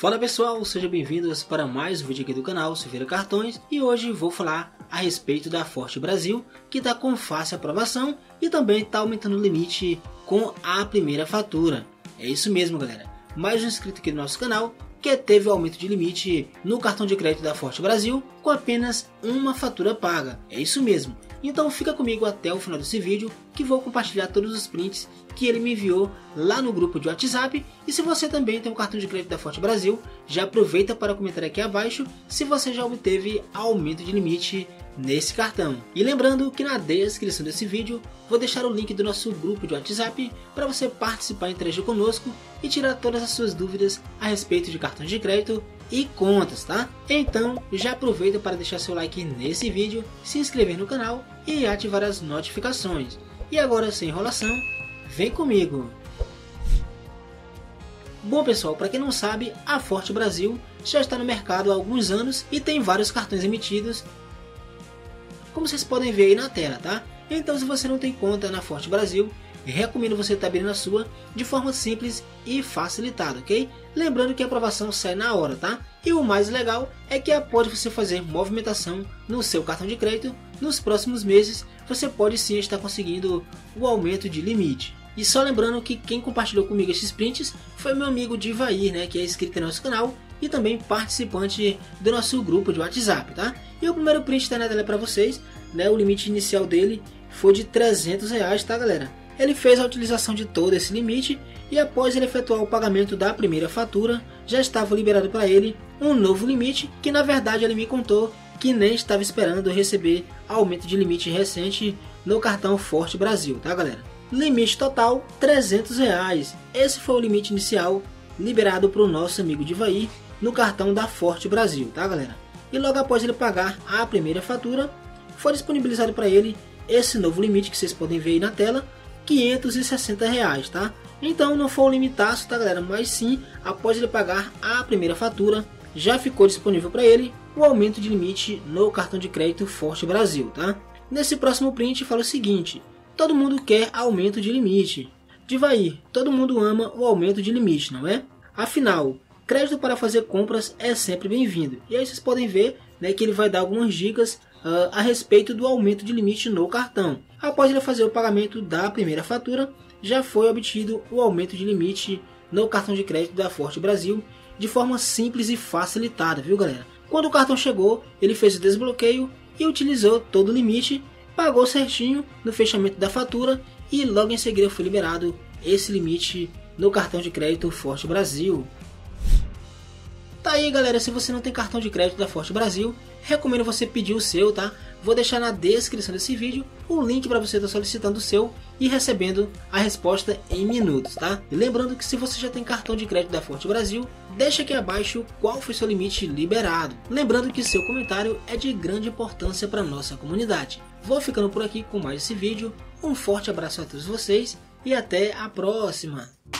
Fala pessoal, sejam bem-vindos para mais um vídeo aqui do canal Silvera Cartões, e hoje vou falar a respeito da Forte Brasil, que está com fácil aprovação e também está aumentando o limite com a primeira fatura. É isso mesmo galera, mais um inscrito aqui do nosso canal que teve o aumento de limite no cartão de crédito da Forte Brasil com apenas uma fatura paga. É isso mesmo. Então fica comigo até o final desse vídeo, que vou compartilhar todos os prints que ele me enviou lá no grupo de WhatsApp. E se você também tem um cartão de crédito da Forte Brasil, já aproveita para comentar aqui abaixo se você já obteve aumento de limite nesse cartão. E lembrando que na descrição desse vídeo vou deixar o link do nosso grupo de WhatsApp para você participar e interagir conosco e tirar todas as suas dúvidas a respeito de cartões de crédito e contas, tá? Então já aproveita para deixar seu like nesse vídeo, se inscrever no canal e ativar as notificações. E agora, sem enrolação, vem comigo! Bom pessoal, para quem não sabe, a Forte Brasil já está no mercado há alguns anos e tem vários cartões emitidos, como vocês podem ver aí na tela, tá? Então se você não tem conta na Forte Brasil, recomendo você estar abrindo a sua de forma simples e facilitada, ok? Lembrando que a aprovação sai na hora, tá? E o mais legal é que após você fazer movimentação no seu cartão de crédito, nos próximos meses você pode sim estar conseguindo o aumento de limite. E só lembrando que quem compartilhou comigo esses prints foi meu amigo Divair, né? Que é inscrito no nosso canal e também participante do nosso grupo de WhatsApp, tá? E o primeiro print está na tela para vocês, né? O limite inicial dele foi de R$300, tá galera? Ele fez a utilização de todo esse limite e após ele efetuar o pagamento da primeira fatura, já estava liberado para ele um novo limite, que na verdade ele me contou que nem estava esperando receber aumento de limite recente no cartão Forte Brasil, tá galera? Limite total R$300, esse foi o limite inicial liberado para o nosso amigo Divair no cartão da Forte Brasil, tá galera? E logo após ele pagar a primeira fatura, foi disponibilizado para ele esse novo limite que vocês podem ver aí na tela, R$560, tá? Então não foi um limitaço, tá galera? Mas sim, após ele pagar a primeira fatura, já ficou disponível para ele o aumento de limite no cartão de crédito Forte Brasil, tá? Nesse próximo print fala o seguinte: todo mundo quer aumento de limite. Divair, todo mundo ama o aumento de limite, não é? Afinal, crédito para fazer compras é sempre bem-vindo. E aí vocês podem ver, né, que ele vai dar algumas dicas a respeito do aumento de limite no cartão. Após ele fazer o pagamento da primeira fatura, já foi obtido o aumento de limite no cartão de crédito da Forte Brasil de forma simples e facilitada, viu galera? Quando o cartão chegou, ele fez o desbloqueio e utilizou todo o limite, pagou certinho no fechamento da fatura e logo em seguida foi liberado esse limite no cartão de crédito Forte Brasil. Tá aí galera, se você não tem cartão de crédito da Forte Brasil, recomendo você pedir o seu, tá? Vou deixar na descrição desse vídeo o link para você estar solicitando o seu e recebendo a resposta em minutos, tá? E lembrando que se você já tem cartão de crédito da Forte Brasil, deixa aqui abaixo qual foi seu limite liberado. Lembrando que seu comentário é de grande importância para nossa comunidade. Vou ficando por aqui com mais esse vídeo, um forte abraço a todos vocês e até a próxima!